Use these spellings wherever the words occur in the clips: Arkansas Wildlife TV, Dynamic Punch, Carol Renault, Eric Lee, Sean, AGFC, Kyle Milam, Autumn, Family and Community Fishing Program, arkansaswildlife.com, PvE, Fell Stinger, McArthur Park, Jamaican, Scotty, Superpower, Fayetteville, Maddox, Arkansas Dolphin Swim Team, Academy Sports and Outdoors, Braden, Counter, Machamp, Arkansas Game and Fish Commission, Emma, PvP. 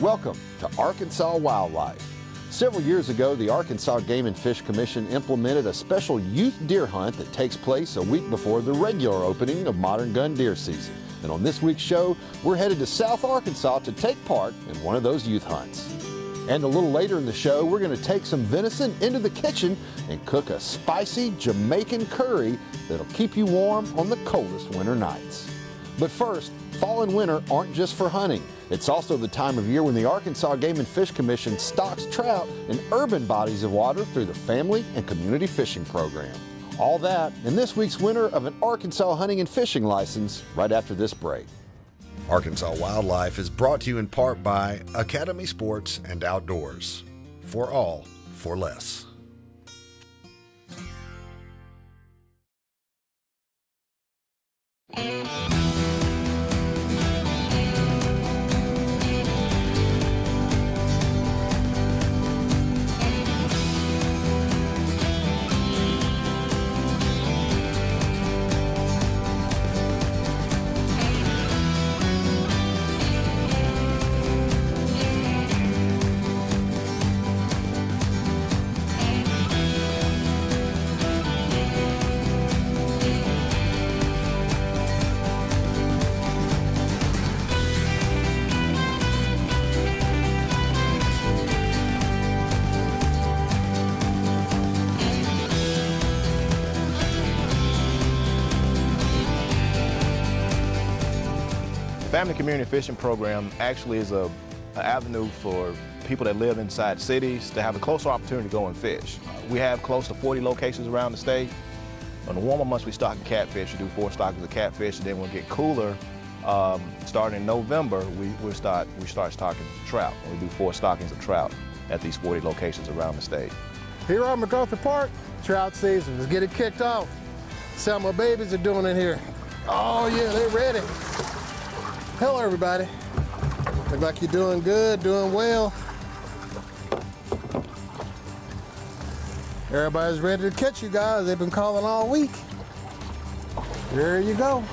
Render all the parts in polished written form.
Welcome to Arkansas Wildlife. Several years ago, the Arkansas Game and Fish Commission implemented a special youth deer hunt that takes place a week before the regular opening of modern gun deer season. And on this week's show, we're headed to South Arkansas to take part in one of those youth hunts. And a little later in the show, we're going to take some venison into the kitchen and cook a spicy Jamaican curry that'll keep you warm on the coldest winter nights. But first, fall and winter aren't just for hunting. It's also the time of year when the Arkansas Game and Fish Commission stocks trout in urban bodies of water through the Family and Community Fishing Program. All that in this week's winner of an Arkansas hunting and fishing license right after this break. Arkansas Wildlife is brought to you in part by Academy Sports and Outdoors. For all, for less. Family Community Fishing Program actually is an avenue for people that live inside cities to have a closer opportunity to go and fish. We have close to 40 locations around the state. On the warmer months, we stock catfish. We do 4 stockings of catfish, and then when it gets cooler, starting in November, we start stocking trout. We do 4 stockings of trout at these 40 locations around the state. Here on McArthur Park, trout season. Let's get it kicked off. See how my babies are doing in here. Oh yeah, they're ready. Hello everybody. Look like you're doing good, doing well. Everybody's ready to catch you guys. They've been calling all week. There you go.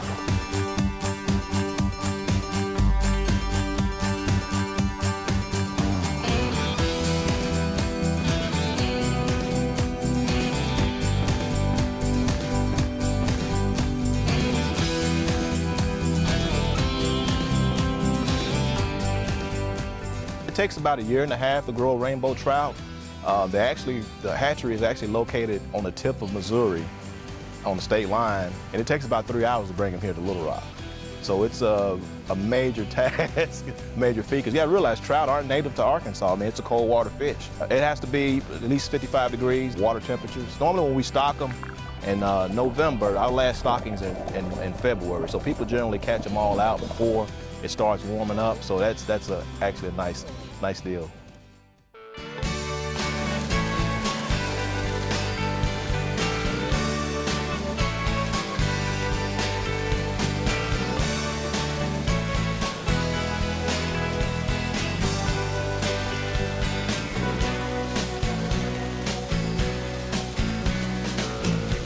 It takes about 1.5 years to grow a rainbow trout. The hatchery is actually located on the tip of Missouri, on the state line, and it takes about 3 hours to bring them here to Little Rock. So it's a major task, major feat, because you gotta realize trout aren't native to Arkansas. I mean, it's a cold water fish. It has to be at least 55 degrees water temperatures. Normally when we stock them in November, our last stocking's in February, so people generally catch them all out before it starts warming up, so that's actually a nice deal.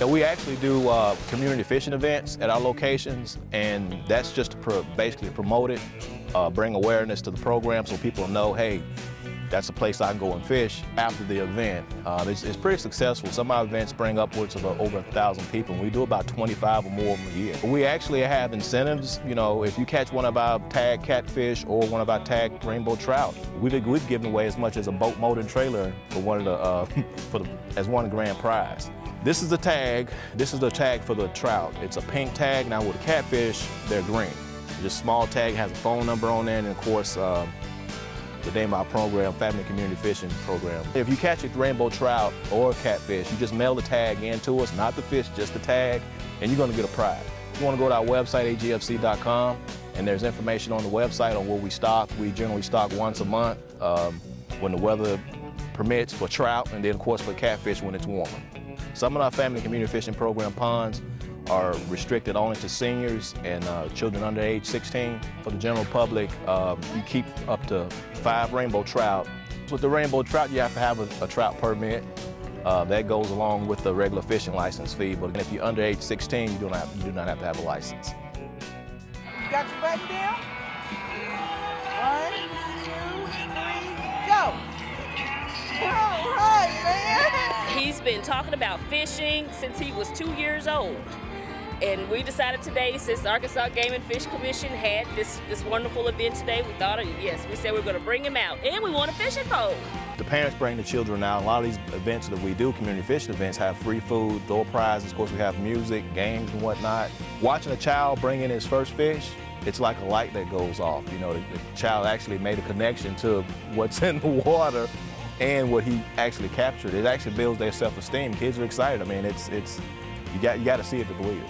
We actually do community fishing events at our locations, and that's just to basically promote it, bring awareness to the program so people know, hey, that's a place I can go and fish after the event. It's pretty successful. Some of our events bring upwards of over 1,000 people, and we do about 25 or more of them a year. We actually have incentives. You know, if you catch one of our tagged catfish or one of our tagged rainbow trout, we've given away as much as a boat, motor, and trailer for one of the, as one grand prize. This is the tag. This is the tag for the trout. It's a pink tag. Now with the catfish, they're green. This small tag has a phone number on it, and of course, the name of our program, Family Community Fishing Program. If you catch a rainbow trout or catfish, you just mail the tag in to us, not the fish, just the tag, and you're gonna get a prize. You wanna go to our website, agfc.com, and there's information on the website on what we stock. We generally stock once a month when the weather permits for trout, and then of course for catfish when it's warmer. Some of our Family Community Fishing Program ponds are restricted only to seniors and children under age 16. For the general public, you keep up to 5 rainbow trout. With the rainbow trout, you have to have a trout permit. That goes along with the regular fishing license fee, but if you're under age 16, you do not have to have a license. You got your button down? 1, 2, He's been talking about fishing since he was 2 years old. And we decided today, since the Arkansas Game and Fish Commission had this wonderful event today, we thought, yes, we said we were going to bring him out, and we want a fishing pole. The parents bring the children out. A lot of these events that we do, community fishing events, have free food, throw prizes. Of course, we have music, games, and whatnot. Watching a child bring in his first fish, it's like a light that goes off. You know, the child actually made a connection to what's in the water and what he actually captured. It actually builds their self-esteem. Kids are excited. I mean, it's you got to see it to believe it.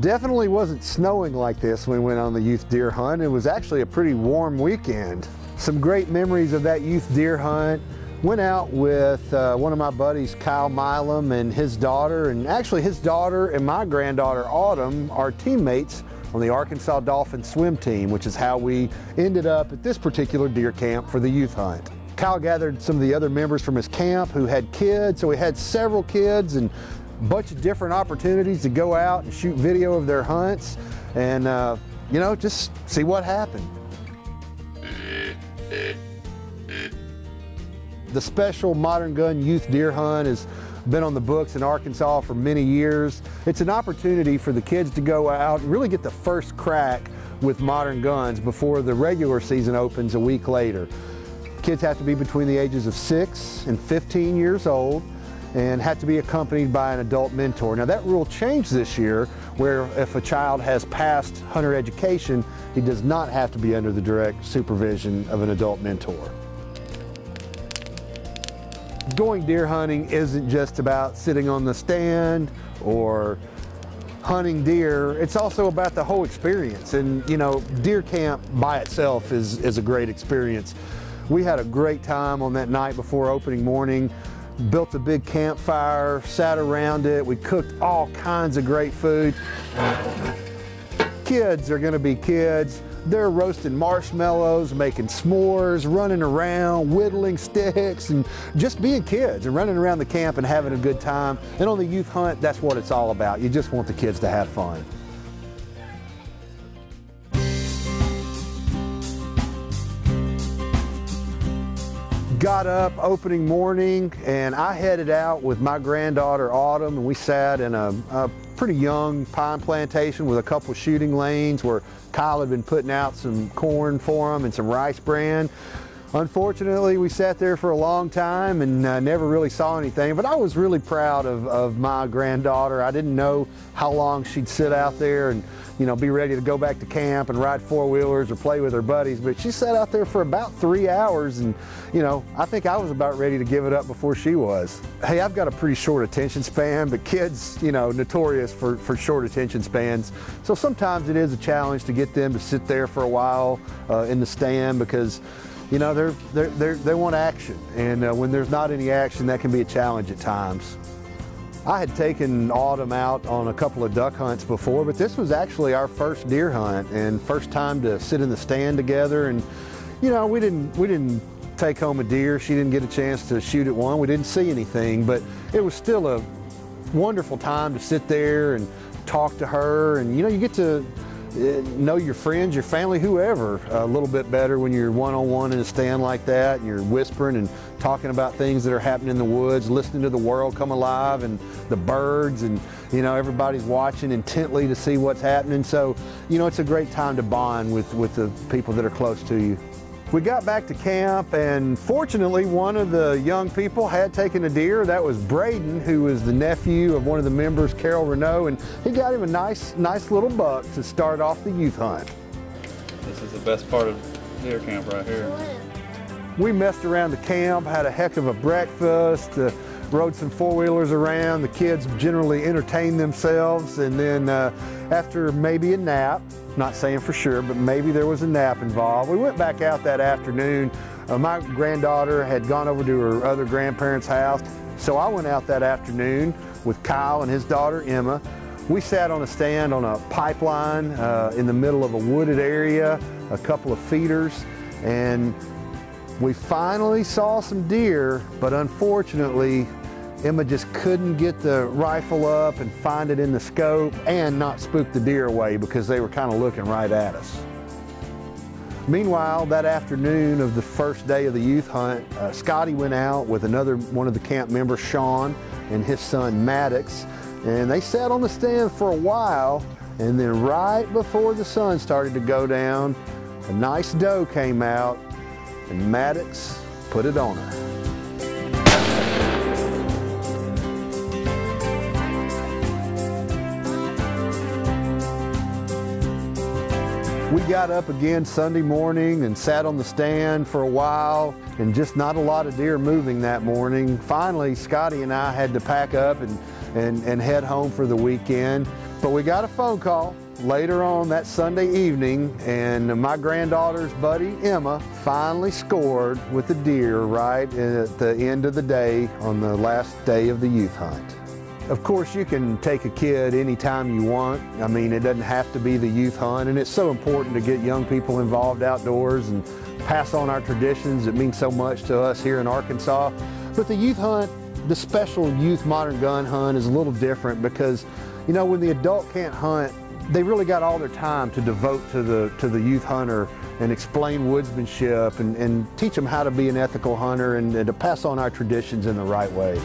Definitely wasn't snowing like this when we went on the youth deer hunt. It was actually a pretty warm weekend. Some great memories of that youth deer hunt. Went out with one of my buddies, Kyle Milam, and his daughter, and actually his daughter and my granddaughter, Autumn, are teammates on the Arkansas Dolphin Swim Team, which is how we ended up at this particular deer camp for the youth hunt. Kyle gathered some of the other members from his camp who had kids, so we had several kids and bunch of different opportunities to go out and shoot video of their hunts and, you know, just see what happened. The special modern gun youth deer hunt has been on the books in Arkansas for many years. It's an opportunity for the kids to go out and really get the first crack with modern guns before the regular season opens a week later. Kids have to be between the ages of 6 and 15 years old and had to be accompanied by an adult mentor. Now that rule changed this year, where if a child has passed hunter education, he does not have to be under the direct supervision of an adult mentor. Going deer hunting isn't just about sitting on the stand or hunting deer, it's also about the whole experience. And you know, deer camp by itself is a great experience. We had a great time on that night before opening morning. Built a big campfire, sat around it. We cooked all kinds of great food. Kids are gonna be kids. They're roasting marshmallows, making s'mores, running around, whittling sticks, and just being kids and running around the camp and having a good time. And on the youth hunt, that's what it's all about. You just want the kids to have fun. Got up opening morning and I headed out with my granddaughter Autumn, and we sat in a pretty young pine plantation with a couple shooting lanes where Kyle had been putting out some corn for him and some rice bran. Unfortunately, we sat there for a long time and never really saw anything, but I was really proud of my granddaughter. I didn't know how long she'd sit out there and, you know, be ready to go back to camp and ride four-wheelers or play with her buddies, but she sat out there for about 3 hours and, you know, I think I was about ready to give it up before she was. Hey, I've got a pretty short attention span, but kids, you know, notorious for short attention spans, so sometimes it is a challenge to get them to sit there for a while in the stand because, you know, they want action, and when there's not any action, that can be a challenge at times. I had taken Autumn out on a couple of duck hunts before, but this was actually our first deer hunt and first time to sit in the stand together. And you know, we didn't take home a deer. She didn't get a chance to shoot at one. We didn't see anything, but it was still a wonderful time to sit there and talk to her. And you know, you get to know your friends, your family, whoever a little bit better when you're one-on-one in a stand like that, and you're whispering and talking about things that are happening in the woods, listening to the world come alive and the birds, and you know, everybody's watching intently to see what's happening. So you know, it's a great time to bond with the people that are close to you. We got back to camp, and fortunately one of the young people had taken a deer. That was Braden, who is the nephew of one of the members, Carol Renault, and he got him a nice little buck to start off the youth hunt. This is the best part of deer camp right here. We messed around the camp, had a heck of a breakfast, rode some four-wheelers around. The kids generally entertained themselves, and then after maybe a nap, not saying for sure, but maybe there was a nap involved, we went back out that afternoon. My granddaughter had gone over to her other grandparents' house, so I went out that afternoon with Kyle and his daughter Emma. We sat on a stand on a pipeline in the middle of a wooded area, a couple of feeders, and We finally saw some deer, but unfortunately, Emma just couldn't get the rifle up and find it in the scope and not spook the deer away because they were kind of looking right at us. Meanwhile, that afternoon of the first day of the youth hunt, Scotty went out with another one of the camp members, Sean, and his son, Maddox, and they sat on the stand for a while, and then right before the sun started to go down, a nice doe came out, and Maddox put it on her. We got up again Sunday morning and sat on the stand for a while, and just not a lot of deer moving that morning. Finally, Scotty and I had to pack up and head home for the weekend. But we got a phone call later on that Sunday evening, and my granddaughter's buddy, Emma, finally scored with a deer right at the end of the day on the last day of the youth hunt. Of course, you can take a kid anytime you want. I mean, it doesn't have to be the youth hunt, and it's so important to get young people involved outdoors and pass on our traditions. It means so much to us here in Arkansas. But the youth hunt, the special youth modern gun hunt, is a little different because, you know, when the adult can't hunt, they really got all their time to devote to the youth hunter and explain woodsmanship and teach them how to be an ethical hunter and to pass on our traditions in the right way.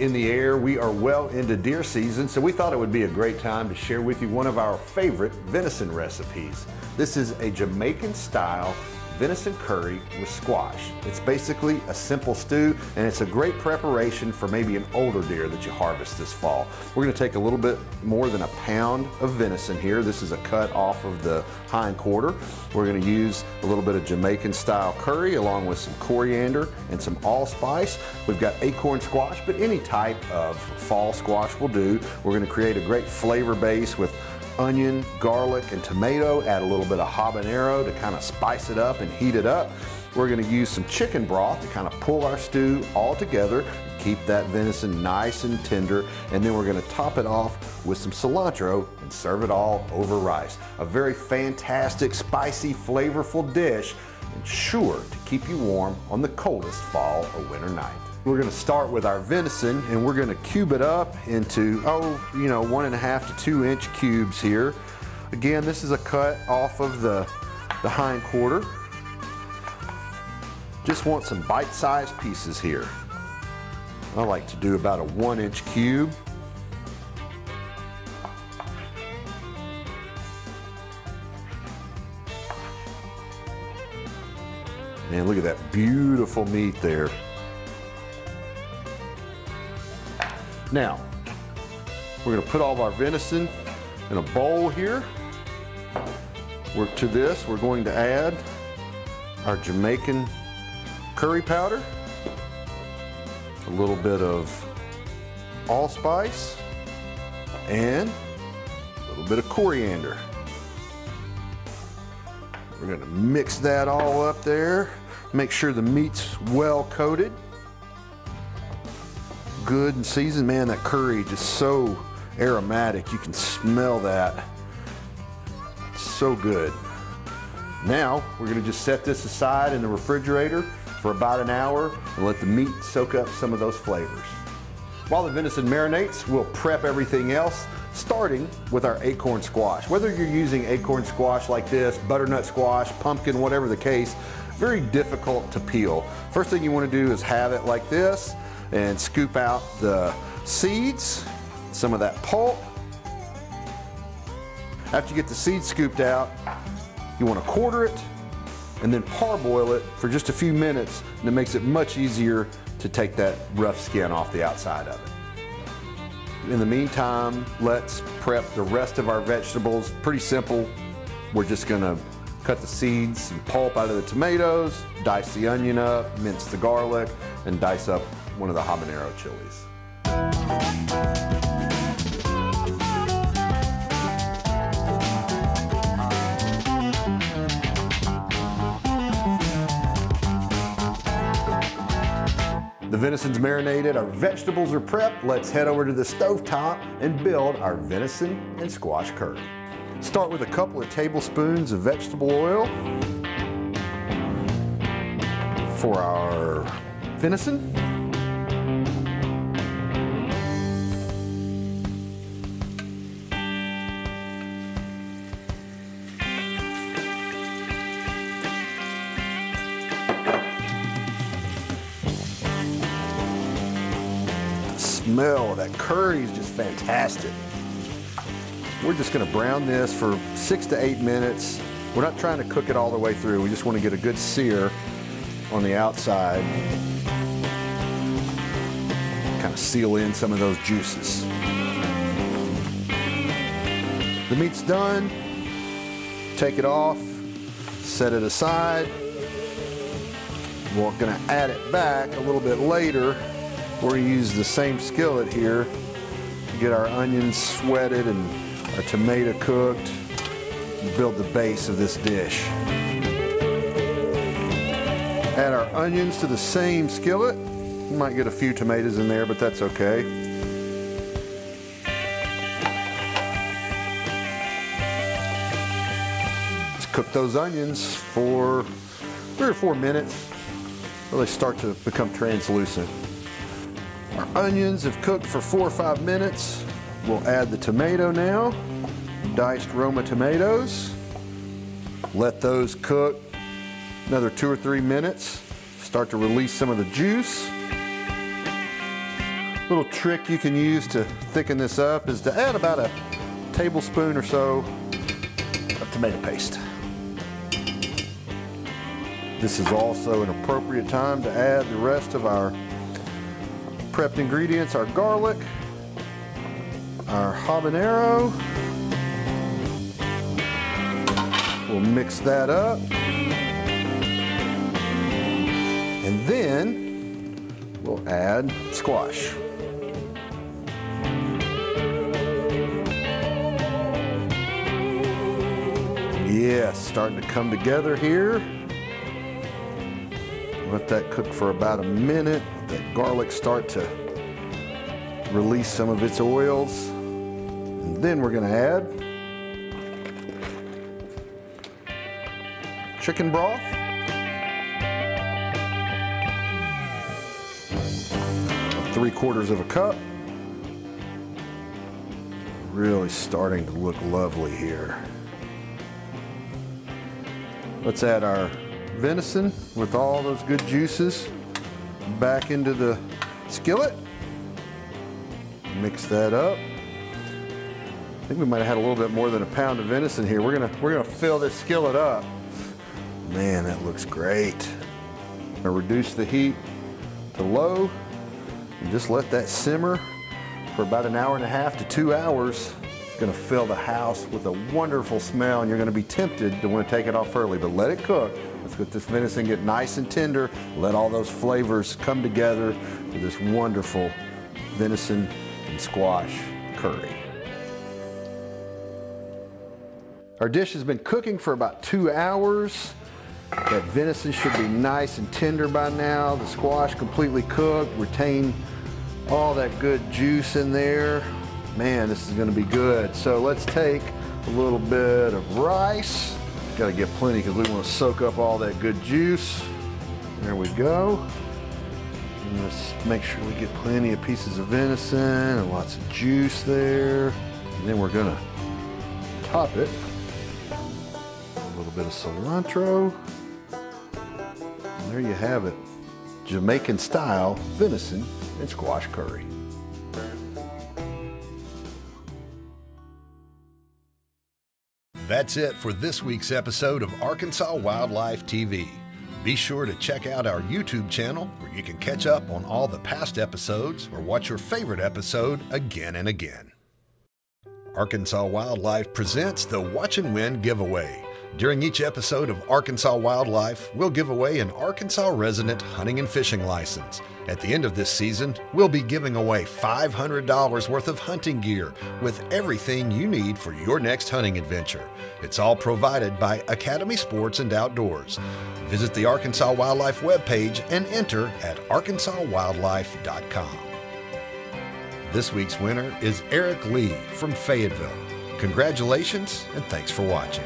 In the air. We are well into deer season, so we thought it would be a great time to share with you one of our favorite venison recipes. This is a Jamaican style venison curry with squash. It's basically a simple stew, and it's a great preparation for maybe an older deer that you harvest this fall. We're going to take a little bit more than a pound of venison here. This is a cut off of the hind quarter. We're going to use a little bit of Jamaican style curry along with some coriander and some allspice. We've got acorn squash, but any type of fall squash will do. We're going to create a great flavor base with onion, garlic, and tomato. Add a little bit of habanero to kind of spice it up and heat it up. We're gonna use some chicken broth to kind of pull our stew all together, keep that venison nice and tender, and then we're gonna top it off with some cilantro and serve it all over rice. A very fantastic, spicy, flavorful dish, and sure to keep you warm on the coldest fall or winter night. We're going to start with our venison, and we're going to cube it up into, 1.5 to 2 inch cubes here. Again, this is a cut off of the hind quarter. Just want some bite-sized pieces here. I like to do about a 1 inch cube. Man, look at that beautiful meat there. Now, we're going to put all of our venison in a bowl here. To this, we're going to add our Jamaican curry powder, a little bit of allspice, and a little bit of coriander. We're going to mix that all up there. Make sure the meat's well coated. Good and seasoned. Man, that curry just so aromatic. You can smell that. So good. Now we're going to just set this aside in the refrigerator for about an hour and let the meat soak up some of those flavors. While the venison marinates, we'll prep everything else, starting with our acorn squash. Whether you're using acorn squash like this, butternut squash, pumpkin, whatever the case, very difficult to peel. First thing you want to do is have it like this and scoop out the seeds, some of that pulp. After you get the seeds scooped out, you want to quarter it and then parboil it for just a few minutes, and it makes it much easier to take that rough skin off the outside of it. In the meantime, let's prep the rest of our vegetables. Pretty simple. We're just going to cut the seeds and pulp out of the tomatoes, dice the onion up, mince the garlic, and dice up one of the habanero chilies. The venison's marinated, our vegetables are prepped. Let's head over to the stovetop and build our venison and squash curry. Start with a couple of tablespoons of vegetable oil for our venison. Smell, that curry is just fantastic. We're just going to brown this for 6 to 8 minutes. We're not trying to cook it all the way through. We just want to get a good sear on the outside. Kind of seal in some of those juices. The meat's done. Take it off, set it aside. We're going to add it back a little bit later. We're going to use the same skillet here to get our onions sweated and our tomato cooked and build the base of this dish. Add our onions to the same skillet. You might get a few tomatoes in there, but that's okay. Let's cook those onions for 3 or 4 minutes until they start to become translucent. Our onions have cooked for 4 or 5 minutes. We'll add the tomato now, diced Roma tomatoes. Let those cook another 2 or 3 minutes. Start to release some of the juice. A little trick you can use to thicken this up is to add about a tablespoon or so of tomato paste. This is also an appropriate time to add the rest of our prepped ingredients, our garlic, our habanero. We'll mix that up. And then we'll add squash. Yes, starting to come together here. Let that cook for about a minute. That garlic start to release some of its oils. And then we're gonna add chicken broth. About 3/4 of a cup. Really starting to look lovely here. Let's add our venison with all those good juices back into the skillet. Mix that up. I think we might have had a little bit more than a pound of venison here. We're gonna fill this skillet up. Man, that looks great. I'm gonna reduce the heat to low and just let that simmer for about 1.5 to 2 hours. It's gonna fill the house with a wonderful smell, and you're gonna be tempted to want to take it off early, but let it cook. Let's let this venison get nice and tender. Let all those flavors come together for this wonderful venison and squash curry. Our dish has been cooking for about 2 hours. That venison should be nice and tender by now. The squash completely cooked, retain all that good juice in there. Man, this is gonna be good. So let's take a little bit of rice. Got to get plenty because we want to soak up all that good juice. There we go. And let's make sure we get plenty of pieces of venison and lots of juice there. And then we're going to top it. A little bit of cilantro. And there you have it. Jamaican style venison and squash curry. That's it for this week's episode of Arkansas Wildlife TV. Be sure to check out our YouTube channel where you can catch up on all the past episodes or watch your favorite episode again and again. Arkansas Wildlife presents the Watch and Win giveaway. During each episode of Arkansas Wildlife, we'll give away an Arkansas resident hunting and fishing license. At the end of this season, we'll be giving away $500 worth of hunting gear with everything you need for your next hunting adventure. It's all provided by Academy Sports and Outdoors. Visit the Arkansas Wildlife webpage and enter at arkansaswildlife.com. This week's winner is Eric Lee from Fayetteville. Congratulations and thanks for watching.